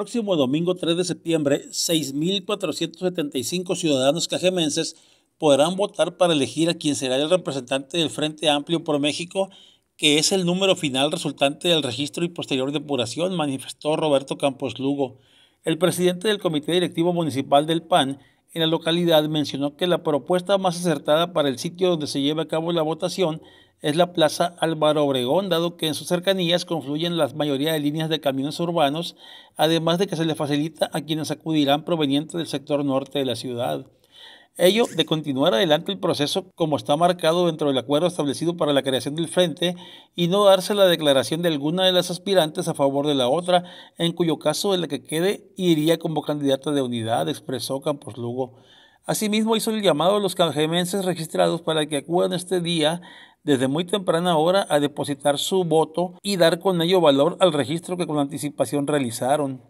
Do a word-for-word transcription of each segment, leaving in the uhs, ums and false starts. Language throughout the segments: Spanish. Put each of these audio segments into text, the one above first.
próximo domingo tres de septiembre, seis mil cuatrocientos setenta y cinco ciudadanos cajemenses podrán votar para elegir a quien será el representante del Frente Amplio por México, que es el número final resultante del registro y posterior depuración, manifestó Roberto Campos Lugo. El presidente del Comité Directivo Municipal del P A N en la localidad mencionó que la propuesta más acertada para el sitio donde se lleve a cabo la votación es la Plaza Álvaro Obregón, dado que en sus cercanías confluyen la mayoría de líneas de caminos urbanos, además de que se le facilita a quienes acudirán provenientes del sector norte de la ciudad. Ello, de continuar adelante el proceso como está marcado dentro del acuerdo establecido para la creación del frente y no darse la declaración de alguna de las aspirantes a favor de la otra, en cuyo caso de la que quede iría como candidata de unidad, expresó Campos Lugo. Asimismo, hizo el llamado a los cajemenses registrados para que acudan este día desde muy temprana hora a depositar su voto y dar con ello valor al registro que con anticipación realizaron.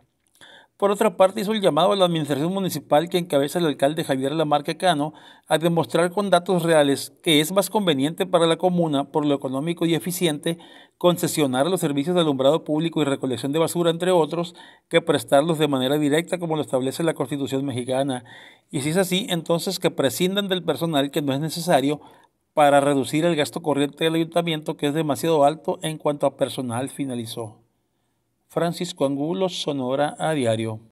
Por otra parte, hizo el llamado a la administración municipal que encabeza el alcalde Javier Lamarque Cano a demostrar con datos reales que es más conveniente para la comuna, por lo económico y eficiente, concesionar los servicios de alumbrado público y recolección de basura, entre otros, que prestarlos de manera directa como lo establece la Constitución Mexicana. Y si es así, entonces que prescindan del personal que no es necesario para reducir el gasto corriente del ayuntamiento, que es demasiado alto en cuanto a personal, finalizó. Francisco Angulo, Sonora a Diario.